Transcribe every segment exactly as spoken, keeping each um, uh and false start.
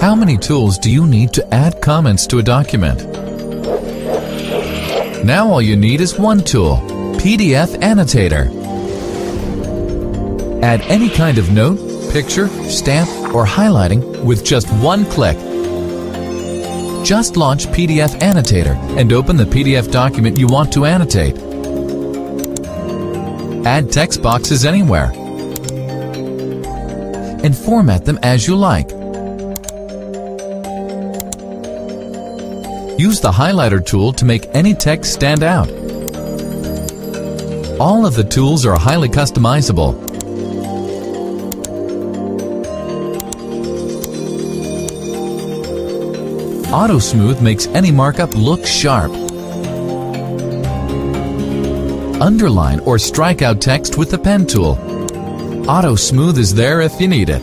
How many tools do you need to add comments to a document? Now all you need is one tool, P D F Annotator. Add any kind of note, picture, stamp, or highlighting with just one click. Just launch P D F Annotator and open the P D F document you want to annotate. Add text boxes anywhere and format them as you like. Use the highlighter tool to make any text stand out. All of the tools are highly customizable. AutoSmooth makes any markup look sharp. Underline or strike out text with the pen tool. AutoSmooth is there if you need it.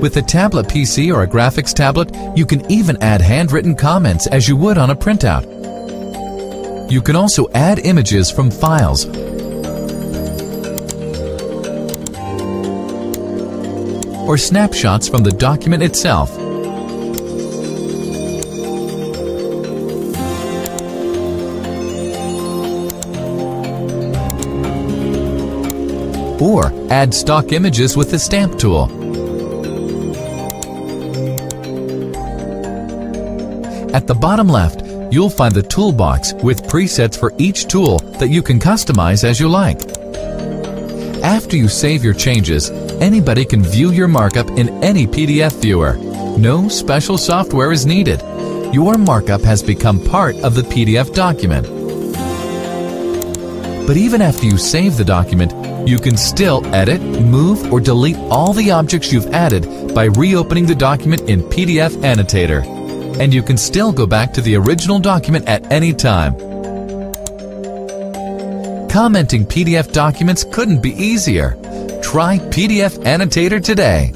With a tablet P C or a graphics tablet, you can even add handwritten comments as you would on a printout. You can also add images from files. Or snapshots from the document itself. Or add stock images with the stamp tool. At the bottom left, you'll find the toolbox with presets for each tool that you can customize as you like. After you save your changes, anybody can view your markup in any P D F viewer. No special software is needed. Your markup has become part of the P D F document. But even after you save the document, you can still edit, move, or delete all the objects you've added by reopening the document in P D F Annotator. And you can still go back to the original document at any time. Commenting P D F documents couldn't be easier. Try P D F Annotator today.